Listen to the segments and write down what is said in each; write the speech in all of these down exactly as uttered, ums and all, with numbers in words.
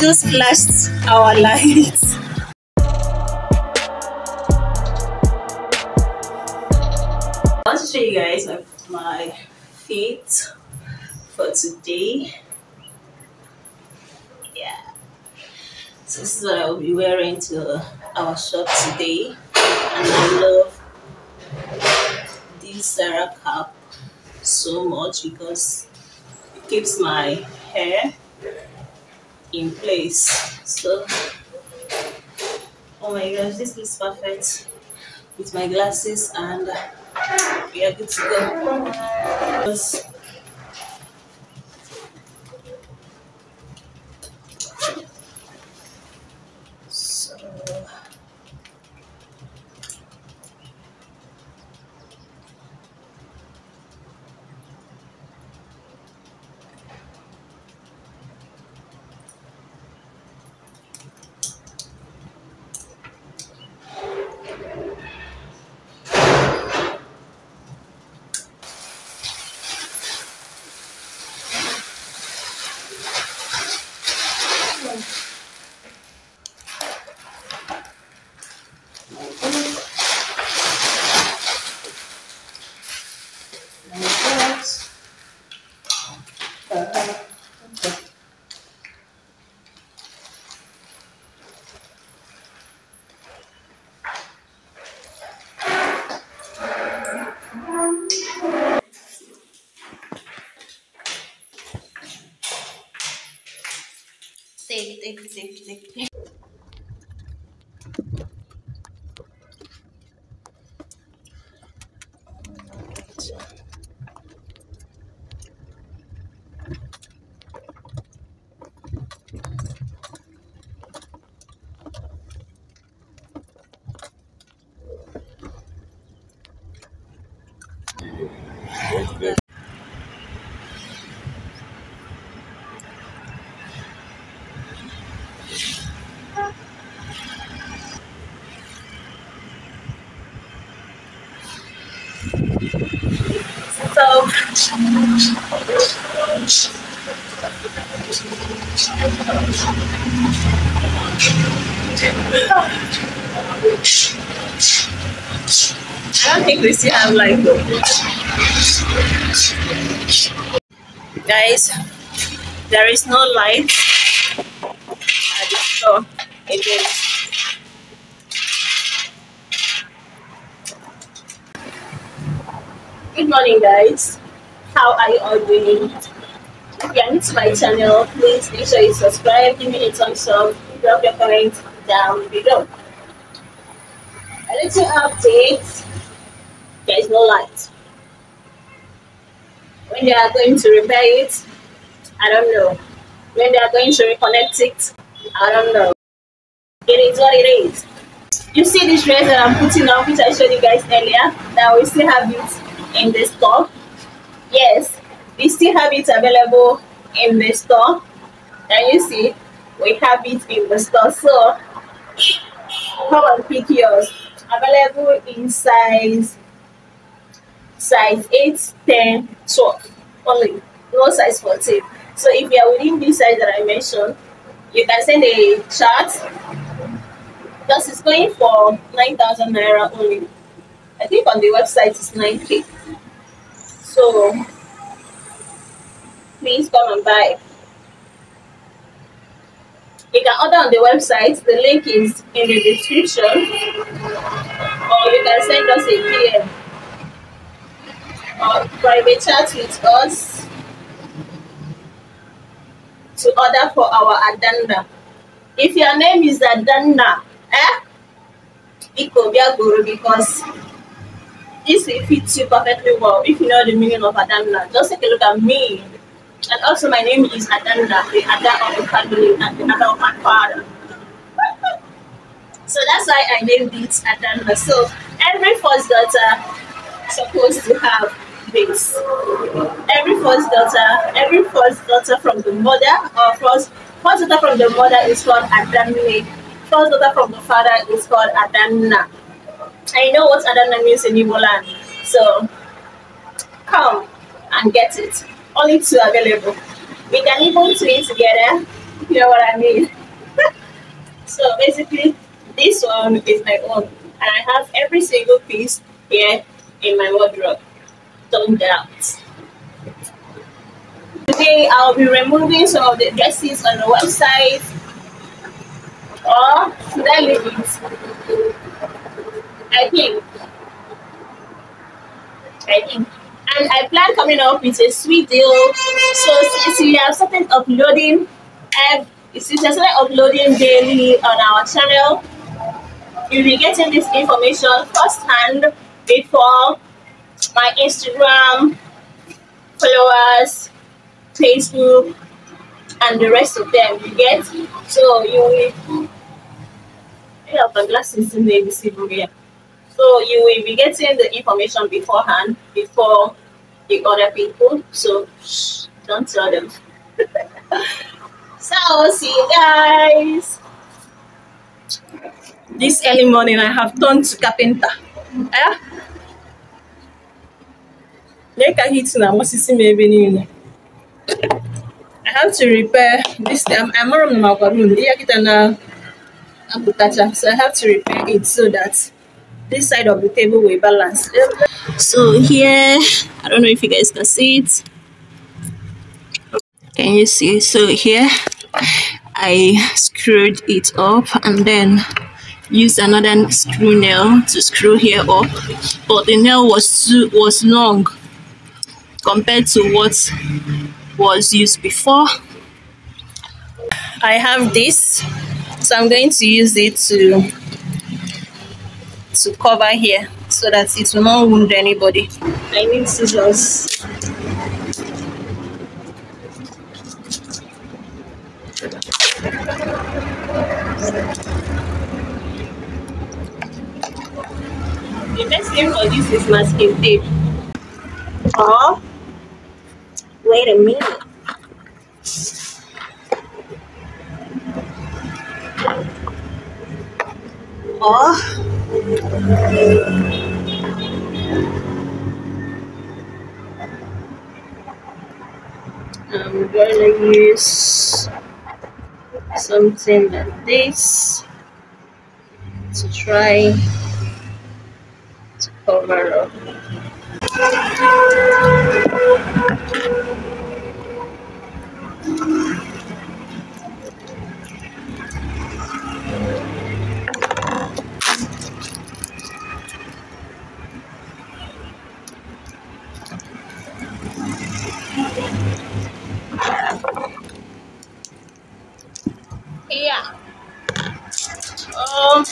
just flashed our lights. I want to show you guys my, my feet for today. Yeah, so this is what I will be wearing to our shop today, and I love this Sarah cap so much because it keeps my hair in place. So oh my gosh, this looks perfect with my glasses, and we are good to go. So Take, take, take, take, take. So I don't think we still have like guys, there is no light at the store again. Good morning guys, how are you all doing? If you are new to my channel, please make sure you subscribe, give me a thumbs up, drop your comments down below. A little update, there is no light. When they are going to repair it, I don't know. When they are going to reconnect it, I don't know. It is what it is. You see this dress that I'm putting on, which I showed you guys earlier, that we still have it in the store. Yes, we still have it available in the store, and you see we have it in the store. So come and pick yours. Available in size size eight, ten, twelve only, no size fourteen. So if you are within this size that I mentioned, you can send a chart because it's going for nine thousand naira only. I think on the website it's nine K. So please come and buy. You can order on the website. The link is in the description, or you can send us a D M or private chat with us to order for our Adanna. If your name is Adanna, eh? It could be a guru because this will fit you perfectly well. If you know the meaning of Adanna, just take a look at me. And also my name is Adanna, the Ada of the family and the Ada of my father. So that's why I named it Adanna. So every first daughter is supposed to have this. Every first daughter, every first daughter from the mother, or first, first daughter from the mother is called Adanna. First daughter from the father is called Adanna. I know what Adanna means in Igbo land, so come and get it. Only two available. We can even do it together. You know what I mean? So basically, this one is my own, and I have every single piece here in my wardrobe, toned out. Today, I'll be removing some of the dresses on the website. Or should I leave it? I think. I think. And I plan coming up with a sweet deal. So since we have started uploading, and since I started uploading daily on our channel, you'll be getting this information firsthand before my Instagram followers, Facebook, and the rest of them. You get, so you will have the glasses in the visible here. So you will be getting the information beforehand, before the other people. So shh, don't tell them. So see you guys. This early morning, I have turned to carpenter. Eh? I have to repair this. I'm I'm on my room. So I have to repair it so that this side of the table will balance. So here, I don't know if you guys can see it. Can you see? So here, I screwed it up and then used another screw nail to screw here up. But the nail was too was long compared to what was used before. I have this, so I'm going to use it to to cover here so that it will not wound anybody. I need scissors. The best thing for this is masking tape. Oh, wait a minute. Oh. I'm gonna use something like this to try to cover up. Yeah. Um.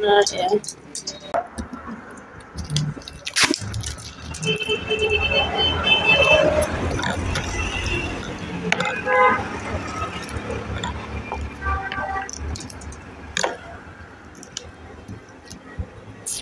Not yet.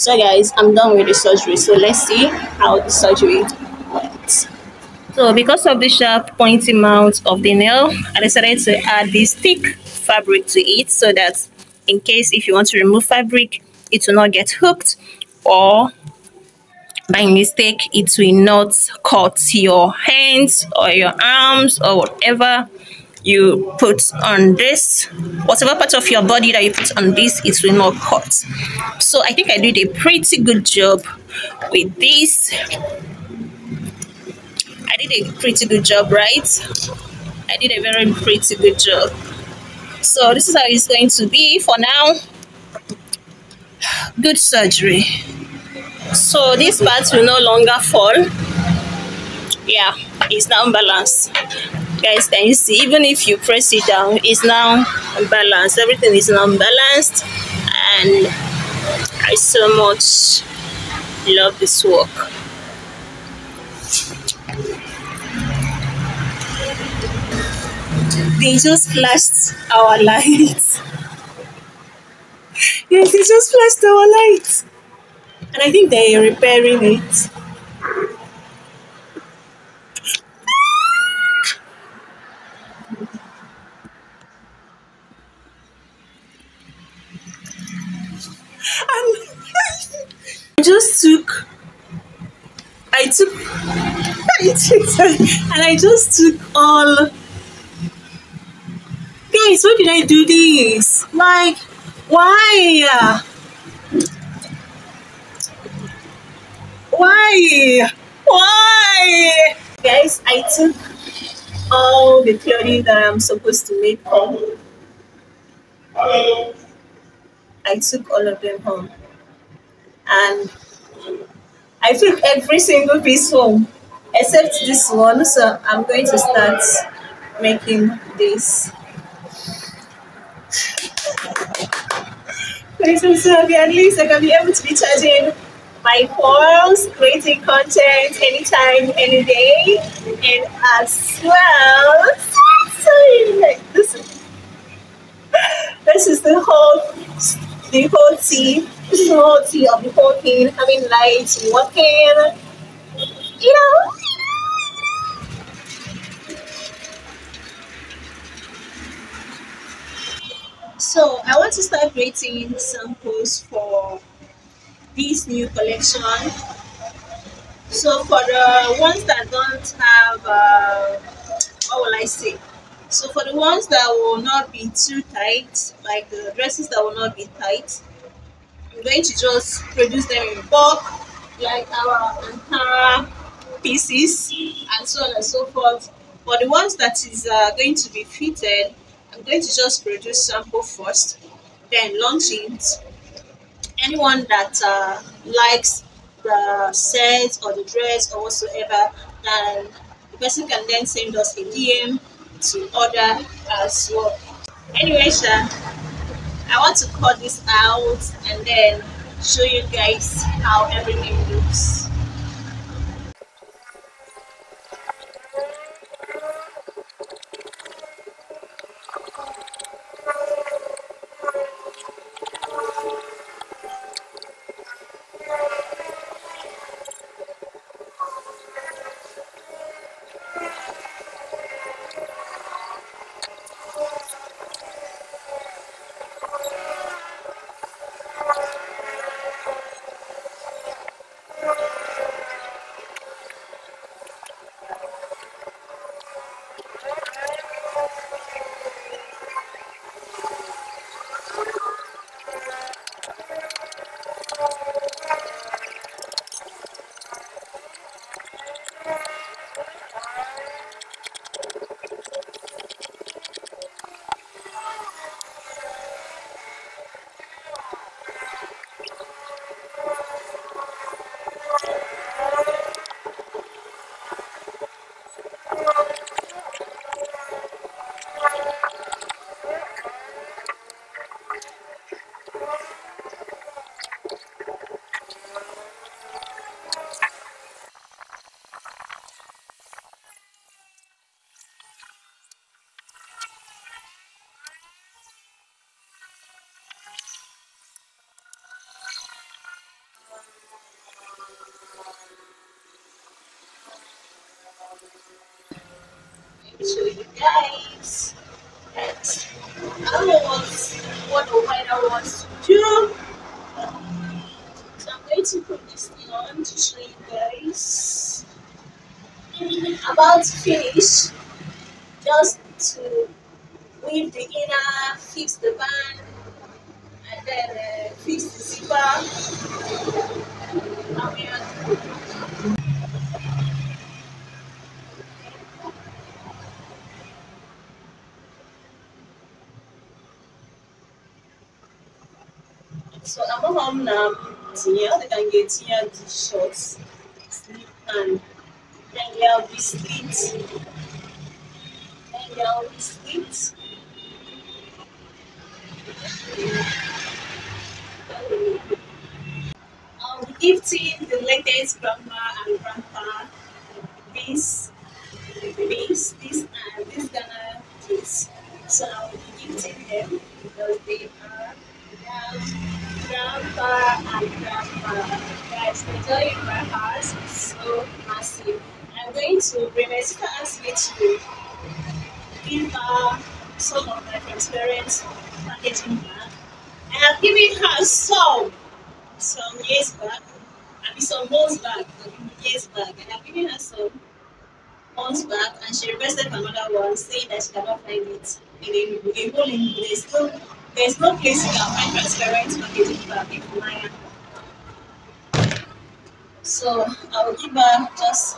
So guys, I'm done with the surgery, so let's see how the surgery went. So because of the sharp pointy mouth of the nail, I decided to add this thick fabric to it so that in case if you want to remove fabric, it will not get hooked, or by mistake it will not cut your hands or your arms or whatever you put on this. Whatever part of your body that you put on this, it will not cut. So I think I did a pretty good job with this. I did a pretty good job, right? I did a very pretty good job. So this is how it's going to be for now. Good surgery. So this part will no longer fall. Yeah, it's now balanced. Guys, can you see? Even if you press it down, it's now balanced. Everything is now balanced, and I so much love this work. They just flashed our lights. Yes, they just flashed our lights. And I think they're repairing it. I just took, I took, I took, and I just took all. Guys, why did I do this? Like, why? Why? Why? Guys, I took all the clothing that I'm supposed to make home. I took all of them home. And I took every single piece home except this one, so I'm going to start making this. Please subscribe, at least I can be able to be charging my phones, creating content anytime, any day, and as well. This is, this is the whole. The whole tea, the whole tea of the whole thing, having lights, walking, you know. So I want to start creating samples for this new collection. So for the ones that don't have, uh, what will I say? So for the ones that will not be too tight, like the dresses that will not be tight, I'm going to just produce them in bulk, like our Ankara pieces, and so on and so forth. For the ones that is uh, going to be fitted, I'm going to just produce sample first, then launch it. Anyone that uh, likes the set or the dress or whatsoever, then the person can then send us a D M to order as well. Anyway, sha, I want to cut this out and then show you guys how everything looks. Show you guys that I was what the weather wants to do. So I'm going to put this thing on to show you guys. About to finish, just to weave the inner, fix the band, and then uh, fix the zipper. And we are So I'm home now. Here they can get here the shorts, sleep, and then they will be slit. Then they will be slit. I'll be gifting the latest grandma and grandpa this, this, this, and this Ghana this. So I will be gifting them because they are grandpa and grandpa. Guys, the joy in my heart is so massive. I'm going to bring my sister asked me to give her some of my transparent packaging back. I have given her some some years back. I mean some months back, years back, and I've given her some months back, and she requested another one, saying that she cannot find it in a hole in place. No, there's no place you can find transparent packaging back in Umuahia. So I will give her just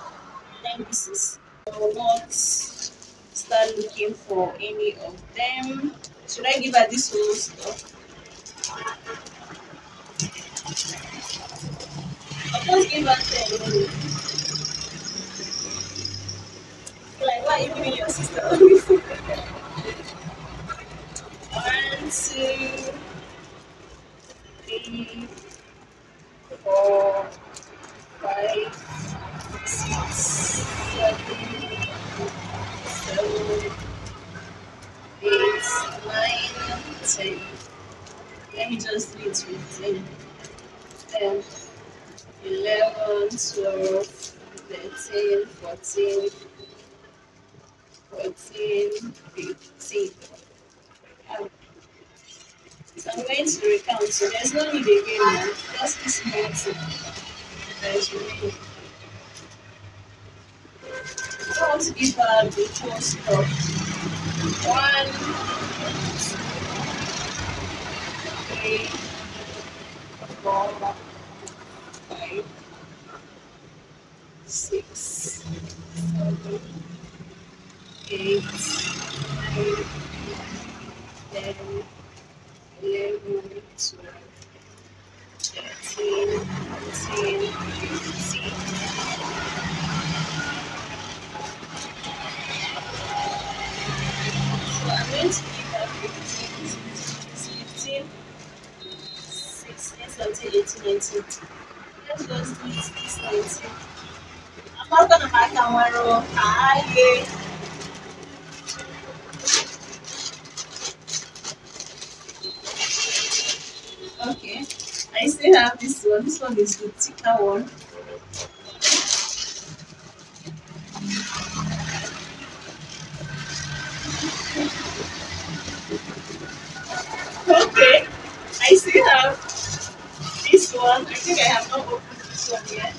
nine pieces. I will not start looking for any of them. Should I give her this whole stuff? I'll just give her ten. Like, why are you giving your sister? One, two, three, four, five, six, seven, seven, eight, nine, ten. Let me just do it with ten. ten, eleven, twelve, thirteen, fourteen, fourteen, fifteen. Oh. So I'm going to recount, so there's no need again now. Just this mountain that is remaining. I don't want to give her the whole stop. One, two, three, four, five, six, seven, eight, nine, ten, eleven, twelve, thirteen, fourteen, fifteen. So I'm going to give up fifteen, fifteen, sixteen, seventeen, eighteen, nineteen. Let's just do this nineteen. I'm not going to make a one row. Aye. Okay, I still have this one. This one is the thicker one. Okay, I still have this one. I think I have not opened this one yet.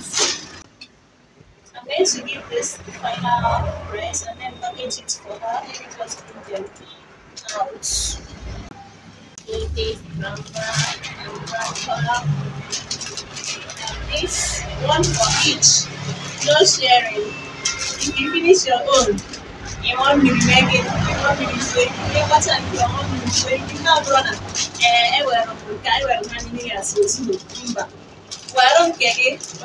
I'm going to give this the final press and then package it for her. Let me just bring them out. This one for each, no sharing. If you finish your own, you won't be making, you won't be doing. You won't be your own. You can't run it. Eh, well, okay, well, man, you are so stupid. Well, okay,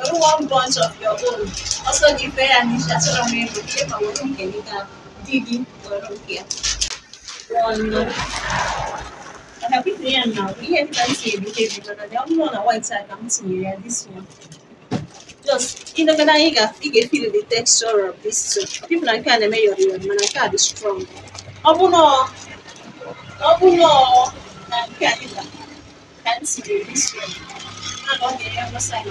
well, one bunch of your own. Also, give her an initial sort of name, but keep a woman can be done. Didi, well, okay. One. I have it here now. Here you can see it. The only one on white side I'm missing here, this one. Just, you know, you can feel the texture of this too. People like kind of make your man, I can't be strong. Obuno, Obuno, and can't see this one. And on the other side,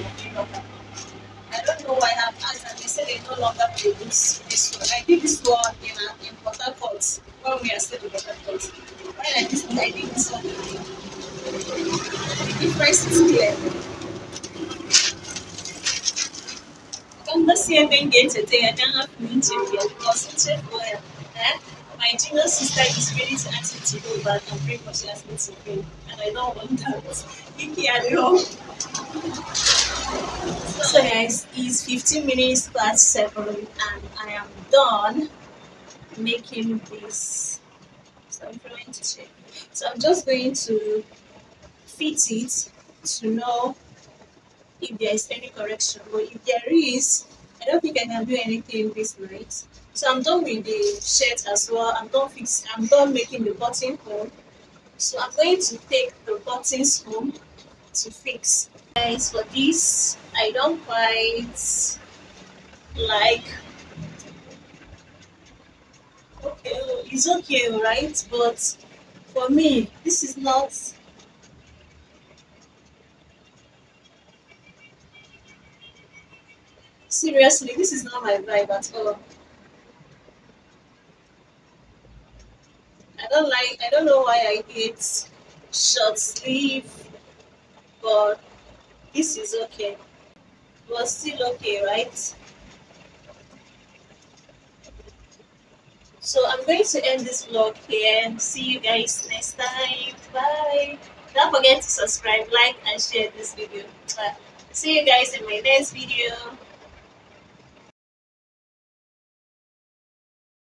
I don't know why I have asked, and they said they no longer produce this one. I did this one in, in Port Harcourt when we are still in Port Harcourt. When I did this one, I did this one. The difference is clear. I can't see anything here today. I don't have to interview because it's a boy. My junior sister is ready to ask me to go back and bring what she has me to bring, and I don't want that. Nikki, I don't. So guys, it's fifteen minutes past seven and I am done making this. So I'm trying to check. So I'm just going to fit it to know if there is any correction. But if there is, I don't think I can do anything this night. So I'm done with the shirt as well. I'm done fix I'm done making the button hole. So I'm going to take the buttons home to fix. Guys, for this I don't quite like. Okay, it's okay, right? But for me, this is not. Seriously, this is not my vibe at all. I don't like, I don't know why I hate short sleeve, but this is okay. It was still okay, right? So I'm going to end this vlog here. See you guys next time. Bye. Don't forget to subscribe, like, and share this video. Bye. See you guys in my next video.